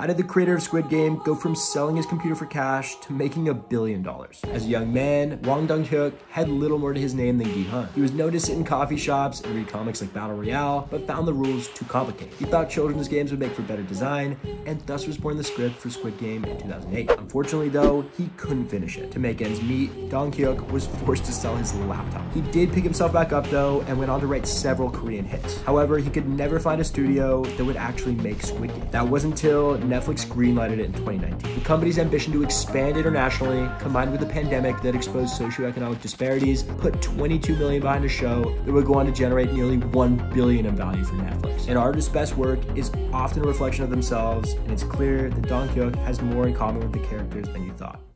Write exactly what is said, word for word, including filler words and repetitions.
How did the creator of Squid Game go from selling his computer for cash to making a billion dollars? As a young man, Wang Dong-hyuk had little more to his name than Gi-hun. He was known to sit in coffee shops and read comics like Battle Royale, but found the rules too complicated. He thought children's games would make for better design, and thus was born the script for Squid Game in two thousand eight. Unfortunately though, he couldn't finish it. To make ends meet, Dong-hyuk was forced to sell his laptop. He did pick himself back up though, and went on to write several Korean hits. However, he could never find a studio that would actually make Squid Game. That wasn't until Netflix greenlighted it in twenty nineteen. The company's ambition to expand internationally, combined with the pandemic that exposed socioeconomic disparities, put twenty-two million dollars behind a show that would go on to generate nearly one billion dollars in value for Netflix. An artist's best work is often a reflection of themselves, and it's clear that Dong-hyuk has more in common with the characters than you thought.